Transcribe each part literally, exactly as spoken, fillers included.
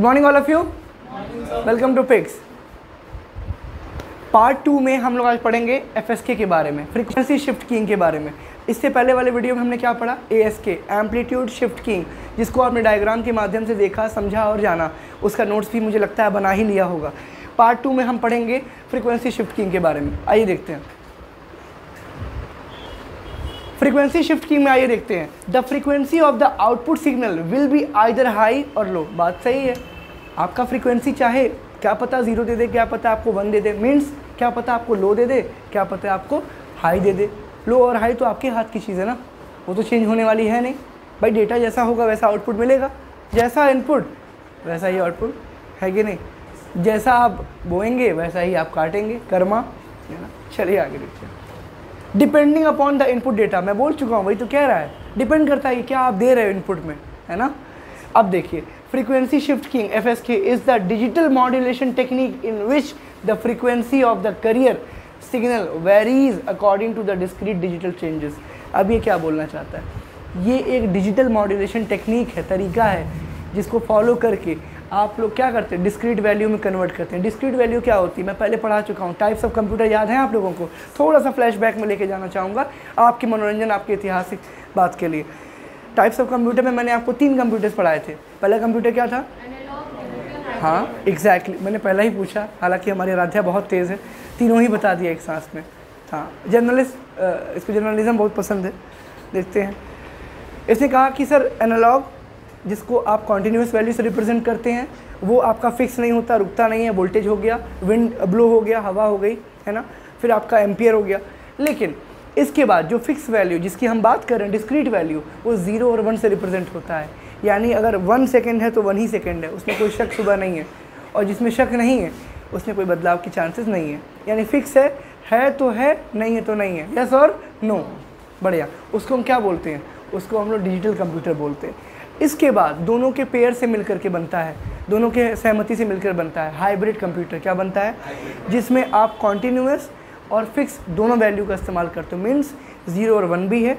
Good morning all of you, welcome to pics. Part two में हम लोग आज पढ़ेंगे एफ एस के के बारे में, फ्रीक्वेंसी शिफ्ट कीइंग के बारे में। इससे पहले वाले वीडियो में हमने क्या पढ़ा? A S K amplitude shift keying, जिसको आपने डायग्राम के माध्यम से देखा, समझा और जाना। उसका नोट्स भी मुझे लगता है बना ही लिया होगा। पार्ट टू में हम पढ़ेंगे फ्रीक्वेंसी शिफ्ट कीइंग के बारे में। आइए देखते हैं फ्रीक्वेंसी शिफ्ट कीइंग में आइए देखते हैं the frequency of the output signal will be either high और लो। बात सही है, आपका फ्रीक्वेंसी चाहे क्या पता जीरो दे दे, क्या पता आपको वन दे दे, मीन्स क्या पता आपको लो दे दे, क्या पता आपको हाई दे दे। लो और हाई तो आपके हाथ की चीज़ है ना, वो तो चेंज होने वाली है नहीं भाई। डेटा जैसा होगा वैसा आउटपुट मिलेगा, जैसा इनपुट वैसा ही आउटपुट है कि नहीं, जैसा आप बोएंगे वैसा ही आप काटेंगे, कर्मा है ना। चलिए आगे देखते हैं। Depending upon the input data, मैं बोल चुका हूँ, वही तो कह रहा है, डिपेंड करता है कि क्या आप दे रहे हो इनपुट में, है ना। अब देखिए, frequency shift keying F S K is the digital modulation technique in which the frequency of the carrier signal varies according to the discrete digital changes। अब ये क्या बोलना चाहता है? ये एक डिजिटल मॉड्यूलेशन टेक्निक है, तरीका है, जिसको फॉलो करके आप लोग क्या करते हैं, डिस्क्रीट वैल्यू में कन्वर्ट करते हैं। डिस्क्रीट वैल्यू क्या होती है, मैं पहले पढ़ा चुका हूँ। टाइप्स ऑफ कंप्यूटर याद है आप लोगों को? थोड़ा सा फ्लैशबैक में लेके जाना चाहूँगा आपके मनोरंजन, आपके ऐतिहासिक बात के लिए। टाइप्स ऑफ कंप्यूटर में मैंने आपको तीन कंप्यूटर्स पढ़ाए थे। पहला कंप्यूटर क्या था? हाँ एग्जैक्टली exactly. मैंने पहला ही पूछा, हालांकि हमारी आराध्या बहुत तेज़ है, तीनों ही बता दिया एक सांस में। हाँ जर्नलिस्ट, इसको जर्नलिज्म बहुत पसंद है। देखते हैं, इसने कहा कि सर एनालॉग, जिसको आप कॉन्टीन्यूस वैल्यू से रिप्रेजेंट करते हैं, वो आपका फिक्स नहीं होता, रुकता नहीं है। वोल्टेज हो गया, विंड ब्लो हो गया, हवा हो गई, है ना, फिर आपका एम्पियर हो गया। लेकिन इसके बाद जो फिक्स वैल्यू जिसकी हम बात कर रहे हैं, डिस्क्रीट वैल्यू, वो ज़ीरो और वन से रिप्रेजेंट होता है। यानी अगर वन सेकेंड है तो वन ही सेकेंड है, उसमें कोई शक शुबा नहीं है, और जिसमें शक नहीं है उसमें कोई बदलाव की चांसेस नहीं है। यानी फिक्स है, है तो है, नहीं है तो नहीं है, यस और नो। बढ़िया, उसको हम क्या बोलते हैं? उसको हम लोग डिजिटल कंप्यूटर बोलते हैं। इसके बाद दोनों के पेयर से मिलकर के बनता है, दोनों के सहमति से मिलकर बनता है हाइब्रिड कंप्यूटर। क्या बनता है? जिसमें आप कॉन्टीन्यूस और फिक्स दोनों वैल्यू का इस्तेमाल करते हो, मीन्स ज़ीरो और वन भी है,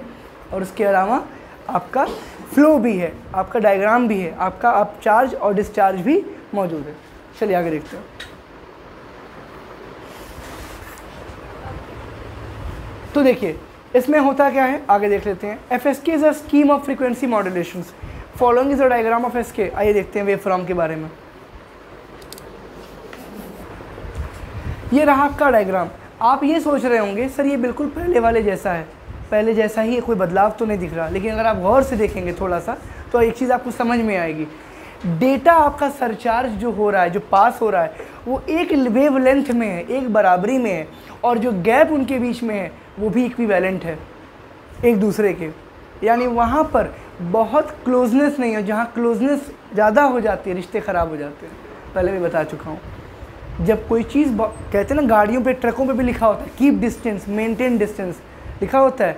और उसके अलावा आपका फ्लो भी है, आपका डायग्राम भी है, आपका आप चार्ज और डिस्चार्ज भी मौजूद है। चलिए आगे देखते हैं। तो देखिए इसमें होता क्या है, आगे देख लेते हैं। F S K is a scheme of frequency modulation, following is a diagram of S K. आइए देखते हैं वेव फॉर्म के बारे में। ये रहा आपका डायग्राम। आप ये सोच रहे होंगे सर ये बिल्कुल पहले वाले जैसा है, पहले जैसा ही, कोई बदलाव तो नहीं दिख रहा। लेकिन अगर आप गौर से देखेंगे थोड़ा सा, तो एक चीज़ आपको समझ में आएगी। डेटा आपका सरचार्ज जो हो रहा है, जो पास हो रहा है, वो एक वेव लेंथ में है, एक बराबरी में है, और जो गैप उनके बीच में है वो भी इक्विवेलेंट है एक दूसरे के। यानी वहाँ पर बहुत क्लोजनेस नहीं है। जहाँ क्लोजनेस ज़्यादा हो जाती है रिश्ते ख़राब हो जाते हैं, पहले भी बता चुका हूँ। जब कोई चीज़, कहते हैं ना गाड़ियों पे, ट्रकों पे भी लिखा होता है कीप डिस्टेंस, मेंटेन डिस्टेंस लिखा होता है,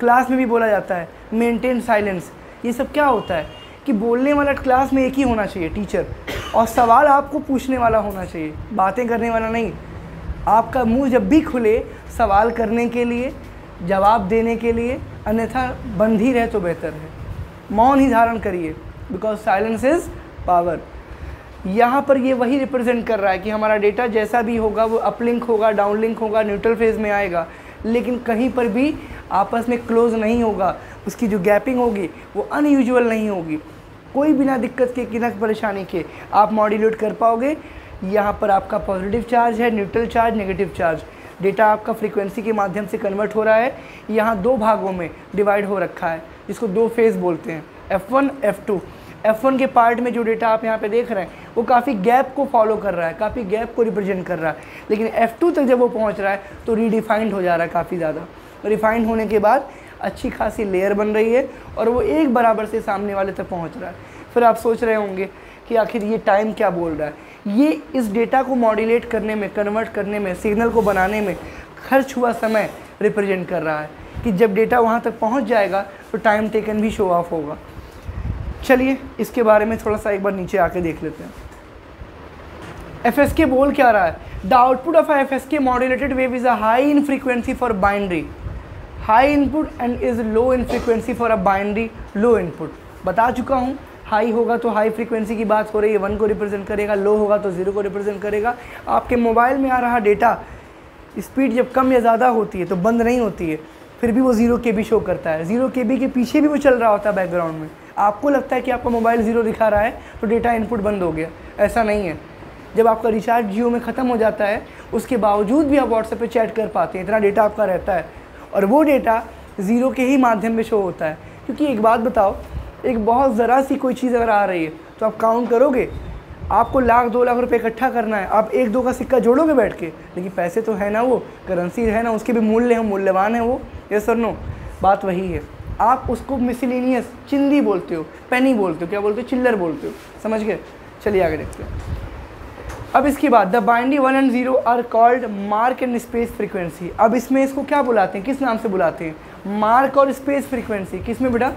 क्लास में भी बोला जाता है मेंटेन साइलेंस। ये सब क्या होता है कि बोलने वाला क्लास में एक ही होना चाहिए, टीचर, और सवाल आपको पूछने वाला होना चाहिए, बातें करने वाला नहीं। आपका मुंह जब भी खुले सवाल करने के लिए, जवाब देने के लिए, अन्यथा बंद ही रहे तो बेहतर है, मौन ही धारण करिए, बिकॉज साइलेंस इज़ पावर। यहाँ पर ये वही रिप्रेजेंट कर रहा है कि हमारा डेटा जैसा भी होगा वो अपलिंक होगा, डाउनलिंक होगा, न्यूट्रल फेज़ में आएगा, लेकिन कहीं पर भी आपस में क्लोज नहीं होगा। उसकी जो गैपिंग होगी वो अनयूजुअल नहीं होगी। कोई बिना दिक्कत के, किसी परेशानी के आप मॉड्यूलेट कर पाओगे। यहाँ पर आपका पॉजिटिव चार्ज है, neutral charge, negative charge. Data आपका फ्रीक्वेंसी के माध्यम से कन्वर्ट हो रहा है। यहाँ दो भागों में डिवाइड हो रखा है, जिसको दो फेज़ बोलते हैं, F one, F two. F one के पार्ट में जो डेटा आप यहाँ पे देख रहे हैं वो काफ़ी गैप को फॉलो कर रहा है, काफ़ी गैप को रिप्रेजेंट कर रहा है। लेकिन एफ टू तक जब वो पहुँच रहा है तो रीडिफाइंड हो जा रहा है काफ़ी ज़्यादा। रिफाइंड होने के बाद अच्छी खासी लेयर बन रही है और वो एक बराबर से सामने वाले तक पहुँच रहा है। फिर आप सोच रहे होंगे कि आखिर ये टाइम क्या बोल रहा है। ये इस डेटा को मॉड्यूलेट करने में, कन्वर्ट करने में, सिग्नल को बनाने में खर्च हुआ समय रिप्रेजेंट कर रहा है कि जब डेटा वहाँ तक पहुँच जाएगा तो टाइम टेकन भी शो ऑफ होगा। चलिए इसके बारे में थोड़ा सा एक बार नीचे आके देख लेते हैं। एफ एस के बोल क्या रहा है? The output of F S K modulated wave is a high in frequency for binary high input and is low in frequency for a binary low input. बता चुका हूँ हाई होगा तो हाई फ्रीक्वेंसी की बात हो रही है, वन को रिप्रेजेंट करेगा, लो होगा तो ज़ीरो को रिप्रेजेंट करेगा। आपके मोबाइल में आ रहा डेटा स्पीड जब कम या ज़्यादा होती है तो बंद नहीं होती है, फिर भी वो ज़ीरो के बी शो करता है, ज़ीरो के बी के पीछे भी वो चल रहा होता है बैकग्राउंड में। आपको लगता है कि आपका मोबाइल ज़ीरो दिखा रहा है तो डेटा इनपुट बंद हो गया, ऐसा नहीं है। जब आपका रिचार्ज जियो में ख़त्म हो जाता है उसके बावजूद भी आप व्हाट्सएप पे चैट कर पाते हैं, इतना डेटा आपका रहता है, और वो डेटा ज़ीरो के ही माध्यम में शो होता है। क्योंकि एक बात बताओ, एक बहुत ज़रा सी कोई चीज़ अगर आ रही है तो आप काउंट करोगे, आपको लाख दो लाख रुपए इकट्ठा करना है, आप एक दो का सिक्का जोड़ोगे बैठ के, लेकिन पैसे तो है ना, वो करेंसी है ना, उसके भी मूल्य है, मूल्यवान है वो। यस और नो, बात वही है। आप उसको मिसलिनियस चिंदी बोलते हो, पेनी बोलते हो, क्या बोलते हो, चिल्लर बोलते हो, समझ गए। चलिए आगे देखते हैं। अब इसके बाद the binary one and zero are called mark and space frequency. अब इसमें इसको क्या बुलाते हैं, किस नाम से बुलाते हैं? मार्क और स्पेस फ्रीक्वेंसी। किस में बेटा?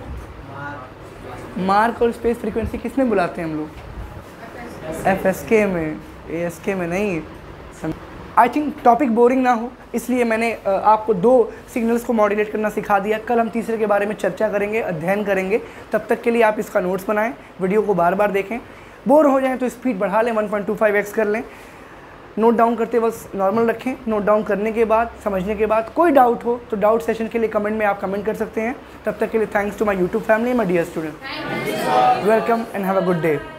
मार्क और स्पेस फ्रीक्वेंसी किस में बुलाते हैं हम लोग? एफ एस के में, ए एस के में नहीं। आई थिंक टॉपिक बोरिंग ना हो इसलिए मैंने आपको दो सिग्नल्स को मॉड्यूलेट करना सिखा दिया। कल हम तीसरे के बारे में चर्चा करेंगे, अध्ययन करेंगे। तब तक के लिए आप इसका नोट्स बनाएं, वीडियो को बार बार देखें, बोर हो जाएं तो स्पीड बढ़ा लें, one point two five X कर लें। नोट डाउन करते वक्त नॉर्मल रखें, नोट डाउन करने के बाद, समझने के बाद कोई डाउट हो तो डाउट सेशन के लिए कमेंट में आप कमेंट कर सकते हैं। तब तक के लिए thanks to my YouTube family, my dear student, welcome and have a good day.